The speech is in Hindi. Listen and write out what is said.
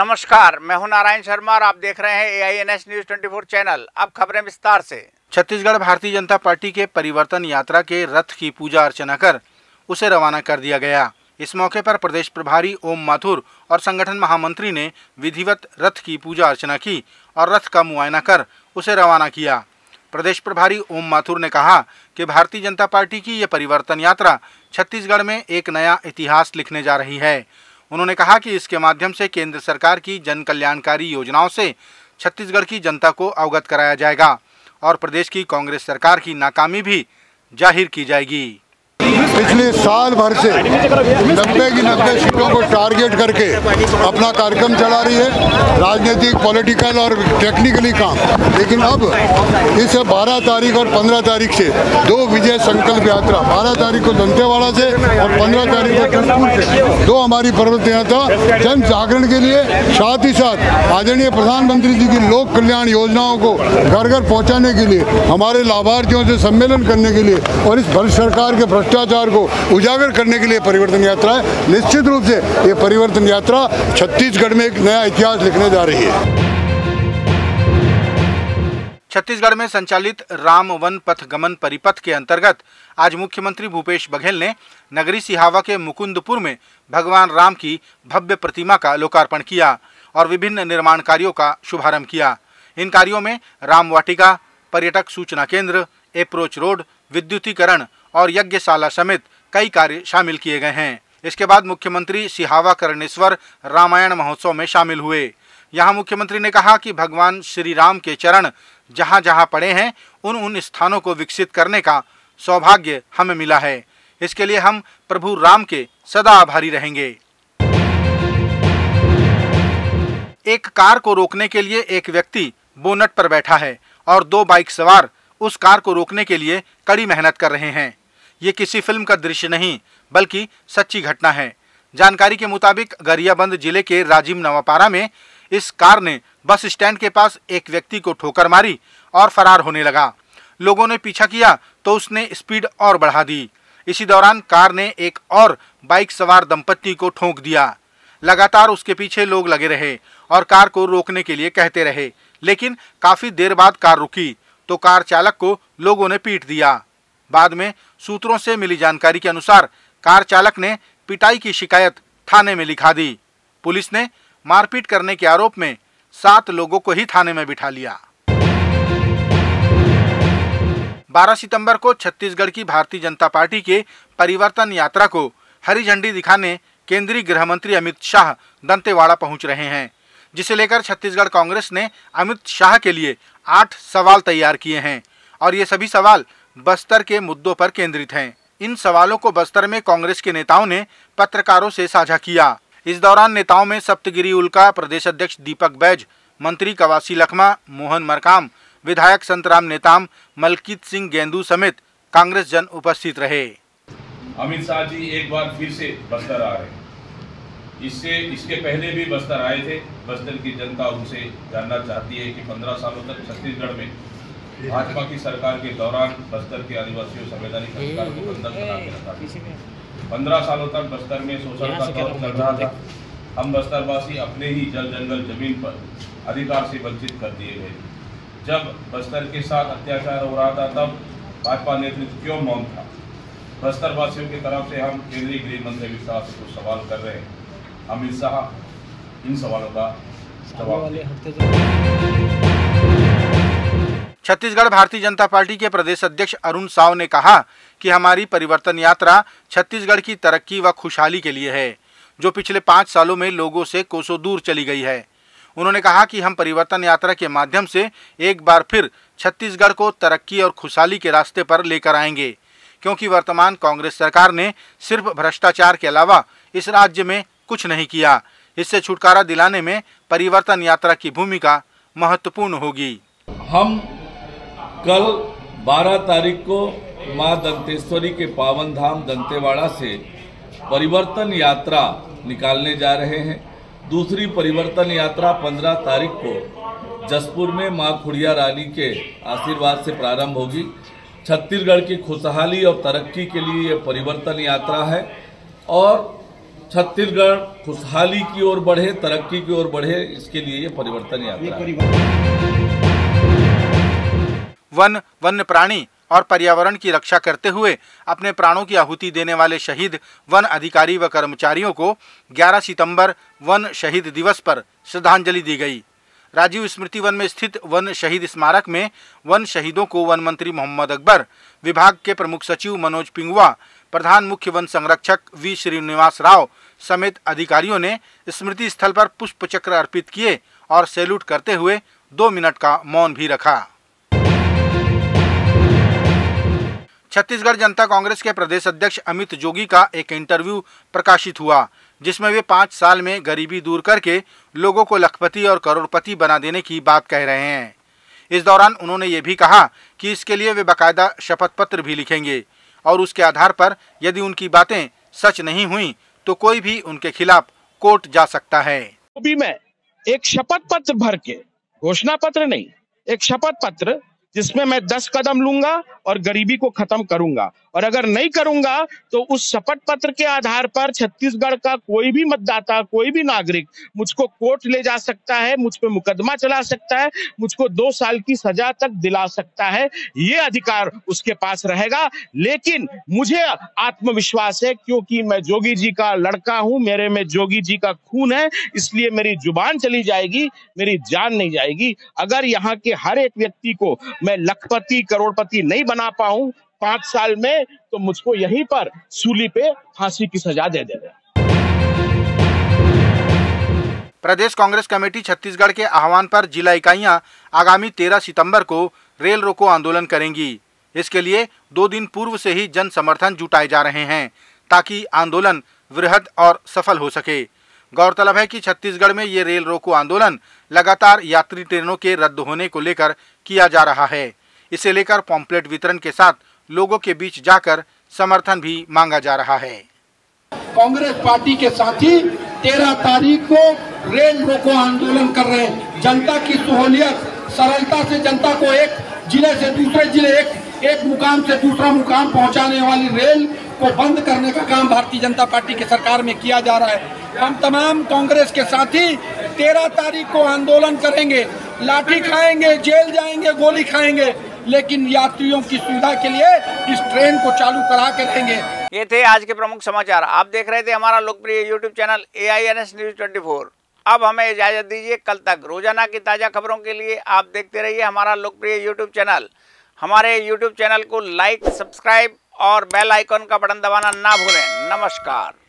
नमस्कार, मैं हूं नारायण शर्मा और आप देख रहे हैं एआईएनएस न्यूज़ 24 चैनल। अब खबरें विस्तार से। छत्तीसगढ़ भारतीय जनता पार्टी के परिवर्तन यात्रा के रथ की पूजा अर्चना कर उसे रवाना कर दिया गया। इस मौके पर प्रदेश प्रभारी ओम माथुर और संगठन महामंत्री ने विधिवत रथ की पूजा अर्चना की और रथ का मुआयना कर उसे रवाना किया। प्रदेश प्रभारी ओम माथुर ने कहा कि भारतीय जनता पार्टी की ये परिवर्तन यात्रा छत्तीसगढ़ में एक नया इतिहास लिखने जा रही है। उन्होंने कहा कि इसके माध्यम से केंद्र सरकार की जन कल्याणकारी योजनाओं से छत्तीसगढ़ की जनता को अवगत कराया जाएगा और प्रदेश की कांग्रेस सरकार की नाकामी भी जाहिर की जाएगी। पिछले साल भर से 90 की 90 सीटों को टारगेट करके अपना कार्यक्रम चला रही है, राजनीतिक, पॉलिटिकल और टेक्निकली काम। लेकिन अब इस 12 तारीख और 15 तारीख से दो विजय संकल्प यात्रा, 12 तारीख को दंतेवाड़ा से और 15 तारीख को जसपुर से, दो हमारी पर्वत यात्रा जन जागरण के लिए, साथ ही साथ आदरणीय प्रधानमंत्री जी की लोक कल्याण योजनाओं को घर घर पहुँचाने के लिए, हमारे लाभार्थियों से सम्मेलन करने के लिए और इस भ्रष्ट सरकार के भ्रष्टाचार को उजागर करने के लिए परिवर्तन यात्रा है। निश्चित रूप से ये परिवर्तन यात्रा छत्तीसगढ़ में एक नया इतिहास लिखने जा रही है। छत्तीसगढ़ में संचालित राम वन पथ गमन परिपथ के अंतर्गत आज मुख्यमंत्री भूपेश बघेल ने नगरी सिहावा के मुकुंदपुर में भगवान राम की भव्य प्रतिमा का लोकार्पण किया और विभिन्न निर्माण कार्यों का शुभारंभ किया। इन कार्यों में राम वाटिका, पर्यटक सूचना केंद्र, एप्रोच रोड, विद्युतीकरण और यज्ञशाला समेत कई कार्य शामिल किए गए हैं। इसके बाद मुख्यमंत्री सिहावा कर्णेश्वर रामायण महोत्सव में शामिल हुए। यहां मुख्यमंत्री ने कहा कि भगवान श्री राम के चरण जहां जहां पड़े हैं उन स्थानों को विकसित करने का सौभाग्य हमें मिला है। इसके लिए हम प्रभु राम के सदा आभारी रहेंगे। एक कार को रोकने के लिए एक व्यक्ति बोनट पर बैठा है और दो बाइक सवार उस कार को रोकने के लिए कड़ी मेहनत कर रहे हैं। ये किसी फिल्म का दृश्य नहीं बल्कि सच्ची घटना है। जानकारी के मुताबिक गरियाबंद जिले के राजीम नवापारा में इस कार ने बस स्टैंड के पास एक व्यक्ति को ठोकर मारी और फरार होने लगा। लोगों ने पीछा किया तो उसने स्पीड और बढ़ा दी। इसी दौरान कार ने एक और बाइक सवार दंपत्ति को ठोंक दिया। लगातार उसके पीछे लोग लगे रहे और कार को रोकने के लिए कहते रहे, लेकिन काफी देर बाद कार रुकी तो कार चालक को लोगों ने पीट दिया। बाद में सूत्रों से मिली जानकारी के अनुसार कार चालक ने पिटाई की शिकायत थाने में लिखा दी। पुलिस ने मारपीट करने के आरोप में 7 लोगों को ही थाने में बिठा लिया। 12 सितंबर को छत्तीसगढ़ की भारतीय जनता पार्टी के परिवर्तन यात्रा को हरी झंडी दिखाने केंद्रीय गृह मंत्री अमित शाह दंतेवाड़ा पहुंच रहे हैं, जिसे लेकर छत्तीसगढ़ कांग्रेस ने अमित शाह के लिए 8 सवाल तैयार किए हैं और ये सभी सवाल बस्तर के मुद्दों पर केंद्रित हैं। इन सवालों को बस्तर में कांग्रेस के नेताओं ने पत्रकारों से साझा किया। इस दौरान नेताओं में सप्तगिरी उल्का, प्रदेश अध्यक्ष दीपक बैज, मंत्री कवासी लखमा, मोहन मरकाम, विधायक संतराम नेताम, मलकीत सिंह गेंदू समेत कांग्रेस जन उपस्थित रहे। अमित शाह जी एक बार फिर से बस्तर आ रहे हैं। इसके पहले भी बस्तर आए थे। बस्तर की जनता उनसे जानना चाहती है कि 15 सालों तक छत्तीसगढ़ में भाजपा की सरकार के दौरान बस्तर के आदिवासियों संवैधानिक अधिकार को बंधक बना के रखा था। 15 सालों तक बस्तर में शोषण का दौर चल रहा था। हम बस्तरवासी अपने ही जल, जंगल, जमीन पर अधिकार से वंचित कर दिए गए। जब बस्तर के साथ अत्याचार हो रहा था तब भाजपा नेतृत्व क्यों मौन था? बस्तरवासियों की तरफ से हम केंद्रीय गृह मंत्री अमित शाह से कुछ सवाल कर रहे हैं। अमित शाह इन सवालों का जवाब। छत्तीसगढ़ भारतीय जनता पार्टी के प्रदेश अध्यक्ष अरुण साव ने कहा कि हमारी परिवर्तन यात्रा छत्तीसगढ़ की तरक्की व खुशहाली के लिए है, जो पिछले 5 सालों में लोगों से कोसों दूर चली गई है। उन्होंने कहा कि हम परिवर्तन यात्रा के माध्यम से एक बार फिर छत्तीसगढ़ को तरक्की और खुशहाली के रास्ते पर लेकर आएंगे, क्योंकि वर्तमान कांग्रेस सरकार ने सिर्फ भ्रष्टाचार के अलावा इस राज्य में कुछ नहीं किया। इससे छुटकारा दिलाने में परिवर्तन यात्रा की भूमिका महत्वपूर्ण होगी। हम कल 12 तारीख को मां दंतेश्वरी के पावन धाम दंतेवाड़ा से परिवर्तन यात्रा निकालने जा रहे हैं। दूसरी परिवर्तन यात्रा 15 तारीख को जसपुर में मां खुड़िया रानी के आशीर्वाद से प्रारंभ होगी। छत्तीसगढ़ की खुशहाली और तरक्की के लिए ये परिवर्तन यात्रा है और छत्तीसगढ़ खुशहाली की ओर बढ़े, तरक्की की ओर बढ़े, इसके लिए ये परिवर्तन यात्रा है। वन, वन्य प्राणी और पर्यावरण की रक्षा करते हुए अपने प्राणों की आहुति देने वाले शहीद वन अधिकारी व कर्मचारियों को 11 सितंबर वन शहीद दिवस पर श्रद्धांजलि दी गई। राजीव स्मृति वन में स्थित वन शहीद स्मारक में वन शहीदों को वन मंत्री मोहम्मद अकबर, विभाग के प्रमुख सचिव मनोज पिंगवा, प्रधान मुख्य वन संरक्षक वी श्रीनिवास राव समेत अधिकारियों ने स्मृति स्थल पर पुष्प चक्र अर्पित किए और सैल्यूट करते हुए 2 मिनट का मौन भी रखा। छत्तीसगढ़ जनता कांग्रेस के प्रदेश अध्यक्ष अमित जोगी का एक इंटरव्यू प्रकाशित हुआ, जिसमें वे 5 साल में गरीबी दूर करके लोगों को लखपति और करोड़पति बना देने की बात कह रहे हैं। इस दौरान उन्होंने ये भी कहा कि इसके लिए वे बाकायदा शपथ पत्र भी लिखेंगे और उसके आधार पर यदि उनकी बातें सच नहीं हुई तो कोई भी उनके खिलाफ कोर्ट जा सकता है। अभी मैं एक शपथ पत्र भर के, घोषणा पत्र नहीं, एक शपथ पत्र जिसमें मैं 10 कदम लूंगा और गरीबी को खत्म करूंगा, और अगर नहीं करूंगा तो उस शपथ पत्र के आधार पर छत्तीसगढ़ का कोई भी मतदाता, कोई भी नागरिक मुझको कोर्ट ले जा सकता है, मुझ पे मुकदमा चला सकता है, मुझको 2 साल की सजा तक दिला सकता है। ये अधिकार उसके पास रहेगा, लेकिन मुझे आत्मविश्वास है क्योंकि मैं जोगी जी का लड़का हूँ, मेरे में जोगी जी का खून है, इसलिए मेरी जुबान चली जाएगी, मेरी जान नहीं जाएगी। अगर यहाँ के हर एक व्यक्ति को मैं लखपति करोड़पति नहीं बना पाऊं 5 साल में, तो मुझको यहीं पर सूली पे फांसी की सजा दे देगा। प्रदेश कांग्रेस कमेटी छत्तीसगढ़ के आह्वान पर जिला इकाइयां आगामी 13 सितंबर को रेल रोको आंदोलन करेंगी। इसके लिए 2 दिन पूर्व से ही जन समर्थन जुटाए जा रहे हैं ताकि आंदोलन वृहद और सफल हो सके। गौरतलब है कि छत्तीसगढ़ में ये रेल रोको आंदोलन लगातार यात्री ट्रेनों के रद्द होने को लेकर किया जा रहा है। इसे लेकर पॉम्पलेट वितरण के साथ लोगों के बीच जाकर समर्थन भी मांगा जा रहा है। कांग्रेस पार्टी के साथी 13 तारीख को रेल रोको आंदोलन कर रहे हैं। जनता की सहूलियत, सरलता से जनता को एक जिले से दूसरे जिले, एक मुकाम से दूसरा मुकाम पहुंचाने वाली रेल को बंद करने का काम भारतीय जनता पार्टी की सरकार में किया जा रहा है। हम तमाम कांग्रेस के साथी 13 तारीख को आंदोलन करेंगे, लाठी खाएंगे, जेल जाएंगे, गोली खाएंगे, लेकिन यात्रियों की सुविधा के लिए इस ट्रेन को चालू करा के रहेंगे। ये थे आज के प्रमुख समाचार। आप देख रहे थे हमारा लोकप्रिय यूट्यूब चैनल एआईएनएस न्यूज़ 24। अब हमें इजाजत दीजिए, कल तक। रोजाना की ताज़ा खबरों के लिए आप देखते रहिए हमारा लोकप्रिय यूट्यूब चैनल। हमारे यूट्यूब चैनल को लाइक, सब्सक्राइब और बेल आइकॉन का बटन दबाना ना भूलें। नमस्कार।